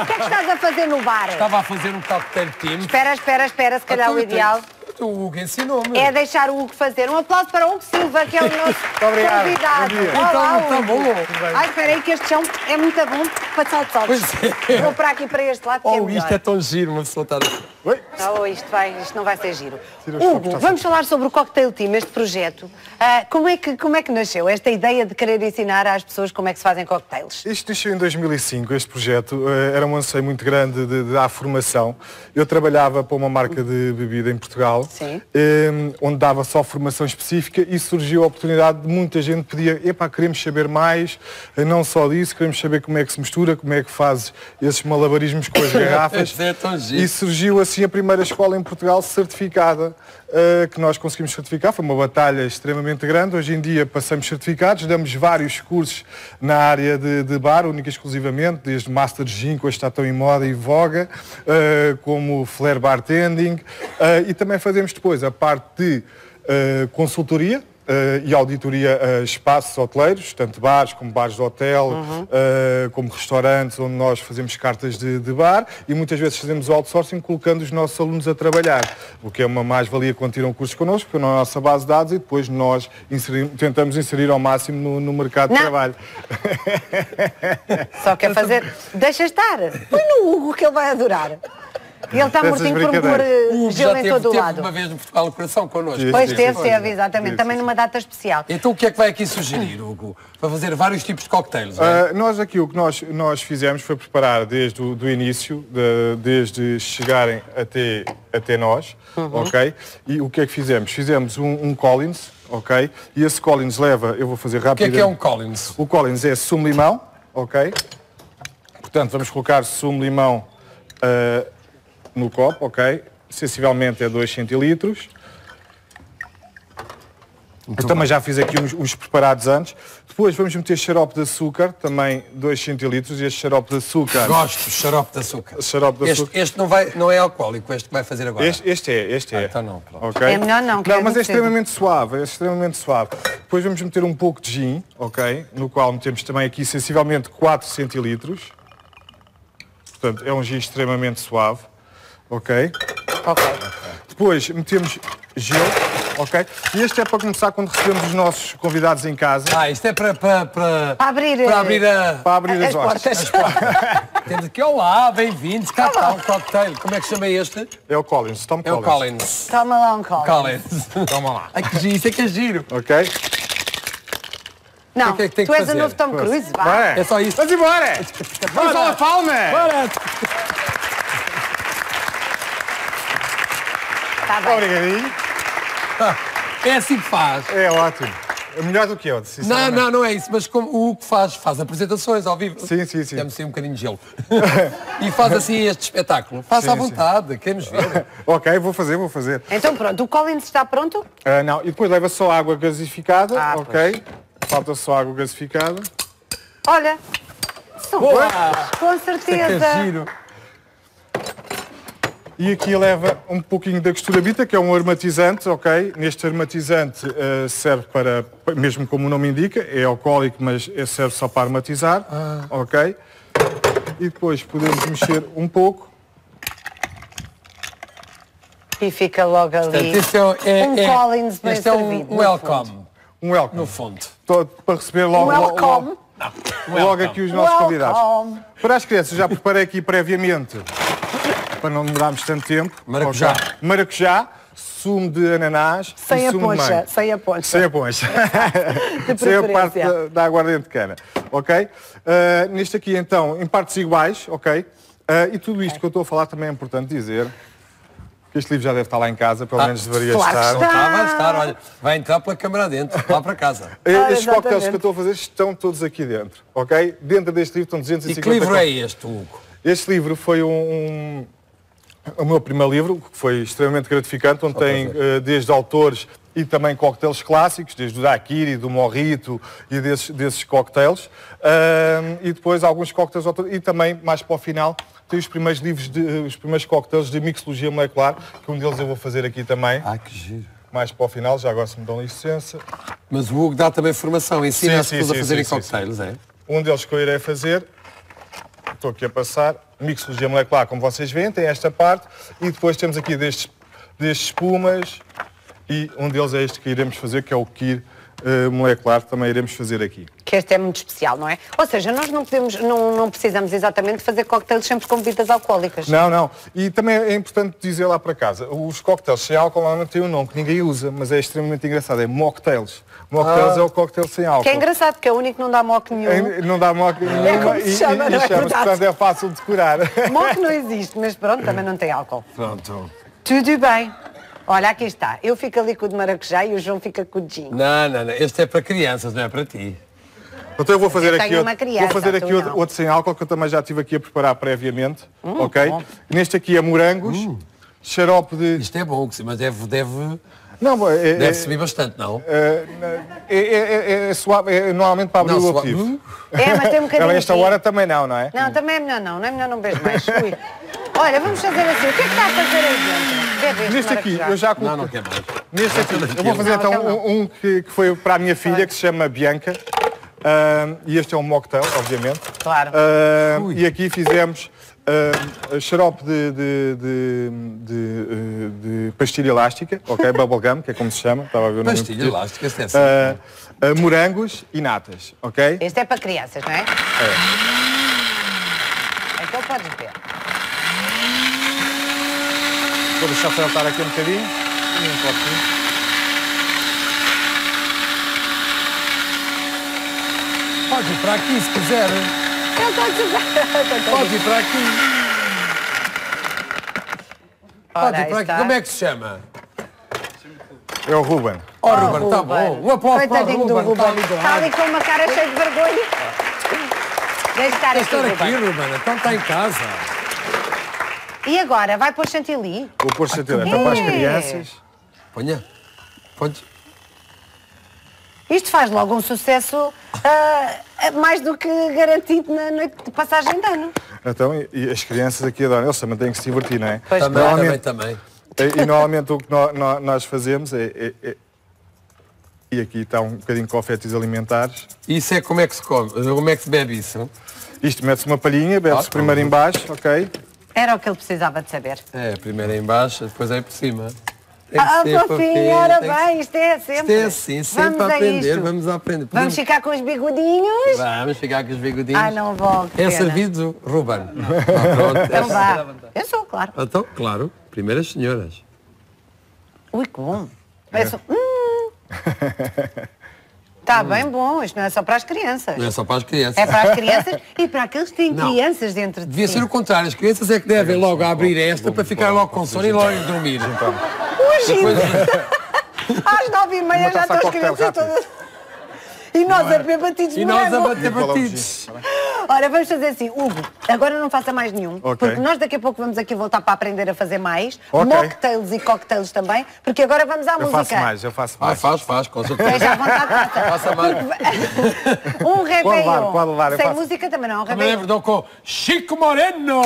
O que é que estás a fazer no bar? Estava a fazer um Cocktail Team. Espera, se calhar o ideal... O Hugo ensinou-me. É deixar o Hugo fazer. Um aplauso para o Hugo Silva, que é o nosso convidado. Olá, então, Hugo. Ai, espera aí, que este chão é muito bom para saltos. É. Vou para aqui, para este lado, que é melhor. Isto é tão giro, uma pessoa está... Oh, isto não vai ser giro. Hugo, vamos falar sobre o Cocktail Team, este projeto. Como é que nasceu esta ideia de querer ensinar às pessoas como é que se fazem cocktails? Isto nasceu em 2005, este projeto. Era um anseio muito grande de dar formação. Eu trabalhava para uma marca de bebida em Portugal, onde dava só formação específica, e surgiu a oportunidade de muita gente pedir: epá, queremos saber mais, não só disso, queremos saber como é que se mistura, como é que fazes esses malabarismos com as garrafas. É tão giro. E surgiu a a primeira escola em Portugal certificada, que nós conseguimos certificar. Foi uma batalha extremamente grande. Hoje em dia passamos certificados, damos vários cursos na área de bar, única e exclusivamente, desde Master Gym, que hoje está tão em moda e voga, como Flair Bartending, e também fazemos depois a parte de consultoria e auditoria a espaços hoteleiros, tanto bares como bares de hotel, como restaurantes, onde nós fazemos cartas de bar, e muitas vezes fazemos o outsourcing, colocando os nossos alunos a trabalhar, o que é uma mais-valia quando tiram cursos connosco, porque é na nossa base de dados, e depois nós tentamos inserir ao máximo no mercado de trabalho. Só quer fazer... Deixa estar! Põe no Hugo, que ele vai adorar. E ele está mortinho por pôr gelo em todo o lado. Uma vez no Portugal do Coração connosco. Pois teve, exatamente. Também numa data especial. Então o que é que vai aqui sugerir, Hugo? Para fazer vários tipos de cocktails? Nós aqui, o que nós fizemos foi preparar desde o início, desde chegarem até nós, ok? E o que é que fizemos? Fizemos um Collins, ok? E esse Collins leva, eu vou fazer rápido. O que é um Collins? O Collins é sumo-limão, ok? Portanto, vamos colocar sumo-limão no copo, ok? Sensivelmente é 2 centilitros. Eu também já fiz aqui uns preparados antes. Depois vamos meter xarope de açúcar, também 2 centilitros. Este xarope de açúcar... Gosto, xarope de açúcar. Xarope de açúcar. Este não é alcoólico, este que vai fazer agora. Este é. Então não, pronto. Okay. É melhor não. Não, mas é extremamente suave, é extremamente suave. Depois vamos meter um pouco de gin, ok? No qual metemos também aqui sensivelmente 4 centilitros. Portanto, é um gin extremamente suave. Ok. Depois metemos gelo, ok? E este é para começar quando recebemos os nossos convidados em casa. Isto é para abrir as portas. Temos aqui, olá, bem-vindos, cá está um cocktail. Como é que chama este? É o Collins, Tom Collins. Toma lá um Collins. Toma lá. Ai, que giro, isso é que é giro. Ok. Não, tu és o novo Tom Cruise, vá. É só isso. Vamos embora. Vamos à palma. Obrigadinho. É assim que faz. É ótimo. É melhor do que eu, sinceramente. Não é isso. Mas como o Hugo faz apresentações ao vivo. Sim. Temos assim um bocadinho de gelo. E faz assim este espetáculo. Faça à vontade, quem nos ver. Ok, vou fazer. Então pronto, o Collins está pronto? Não, e depois leva só água gasificada, ok? Pois. Falta só água gasificada. Olha, são boas, com certeza. E aqui leva um pouquinho da costurabita, que é um aromatizante, ok? Neste aromatizante serve para, mesmo como o nome indica, é alcoólico, mas serve só para aromatizar, ok? E depois podemos mexer um pouco. E fica logo ali. Portanto, Collins bem servido. Este é um welcome. Um welcome. No fundo. Para receber logo... Welcome. Logo aqui os nossos convidados. Para as crianças, já preparei aqui previamente... para não demorarmos tanto tempo. Maracujá. Okay. Maracujá, sumo de ananás e sumo de manga. Sem a poncha. Sem a parte da aguardente de cana. Ok? Neste aqui, então, em partes iguais, ok? E tudo isto que eu estou a falar também é importante dizer. Este livro já deve estar lá em casa, pelo menos deveria estar. Vai estar, olha. Vai entrar pela câmara dentro, lá para casa. Estes cocktails que eu estou a fazer estão todos aqui dentro, ok? Dentro deste livro estão 250... E que livro é este, Hugo? Este livro foi o meu primeiro livro, que foi extremamente gratificante, onde tem desde autores e também cocktails clássicos, desde o Daquiri, do Morrito e desses cocktails, e depois alguns cocktails, e também, mais para o final, tem os primeiros cocktails de mixologia molecular, que um deles eu vou fazer aqui também. Que giro. Mais para o final, já agora se me dão licença. Mas o Hugo dá também formação, ensina as pessoas a fazerem cocktails, é? Um deles que eu irei fazer... estou aqui a passar, mixologia molecular, como vocês veem, tem esta parte, e depois temos aqui destes espumas, e um deles é este que iremos fazer, que é o Kir molecular, que também iremos fazer aqui. Que este é muito especial, não é? Ou seja, nós não precisamos exatamente fazer cocktails sempre com bebidas alcoólicas. Não, não. E também é importante dizer lá para casa, os cocktails sem álcool normalmente têm um nome que ninguém usa, mas é extremamente engraçado, é mocktails. Mocktails é o cocktail sem álcool. Que é engraçado, porque é o único que não dá mock nenhum. Não dá mock nenhum. É como se chama, não é verdade? Portanto, é fácil de decorar. Mock não existe, mas pronto, também não tem álcool. Pronto. Tudo bem. Olha, aqui está. Eu fico ali com o de maracujá e o João fica com o de gin. Não, não, não. Este é para crianças, não é para ti. Então eu vou fazer aqui, outro sem álcool, que eu também já estive aqui a preparar previamente, ok? Bom. Neste aqui é morangos, xarope de... Isto é bom, mas deve... Não, deve subir bastante, não? É suave, normalmente para abrir o apetite. É, mas tem um bocadinho. Esta hora também não, não é? Não, também é melhor não, não é melhor não beber mais. Ui. Olha, vamos fazer assim, o que é que está a fazer aí dentro? Neste aqui, eu já coloquei... Não, não quer mais. Neste aqui, eu vou fazer então um que foi para a minha filha, que se chama Bianca. E este é um mocktail, obviamente. Claro. E aqui fizemos xarope de pastilha elástica, ok? Bubblegum, que é como se chama. Estava a ver o nome. Pastilha elástica, é assim. Morangos e natas, ok? Este é para crianças, não é? É. Então podes ver. Vou deixar saltar aqui um bocadinho. E um pouquinho. Pode ir para aqui, se quiser. Pode ir para aqui. Pode ir para aqui. Como é que se chama? É o Ruben. Oh, Ruben, está bom. Um aplauso para o Ruben. Está ali com uma cara cheia de vergonha. Deixa estar aqui, Ruben. Então está em casa. E agora? Vai pôr chantilly? Vou pôr chantilly. Está para as crianças. Ponha. Podes. Isto faz logo um sucesso mais do que garantido na noite de passagem de ano. Então, e as crianças aqui adoram. Eles também têm que se divertir, não é? Pois também. E normalmente o que nós fazemos é... E aqui está um bocadinho de confetes alimentares. Isso é como é que se come? Como é que se bebe isso? Isto mete-se uma palhinha, bebe-se primeiro em baixo, ok? Era o que ele precisava de saber. É, primeiro em baixo, depois aí por cima. Fofinho, ora bem, isto é sempre. Isto é assim, sempre a aprender, vamos a aprender. Vamos ficar com os bigodinhos? Vamos ficar com os bigodinhos. Ah, não vou. É servido, Ruben. Então vá. Eu sou, claro. Então, claro, primeiras senhoras. Ui, que bom. Está bem bom, isto não é só para as crianças. Não é só para as crianças. É para as crianças e para aqueles que têm crianças dentro de si. Devia ser o contrário, as crianças é que devem logo abrir esta para ficar logo com sono e logo dormir. Às 9h30 já estão as crianças todas. E nós a beber batidos. E nós a bater batidos. Ora, vamos fazer assim, Hugo, agora não faça mais nenhum, porque nós daqui a pouco vamos aqui voltar para aprender a fazer mais, mocktails e cocktails também, porque agora vamos à música. Eu faço mais. Faz, com certeza. Deixa à vontade, faça mais. Um réveillon. Sem música também não, um réveillon. Me lembro do Chico Moreno.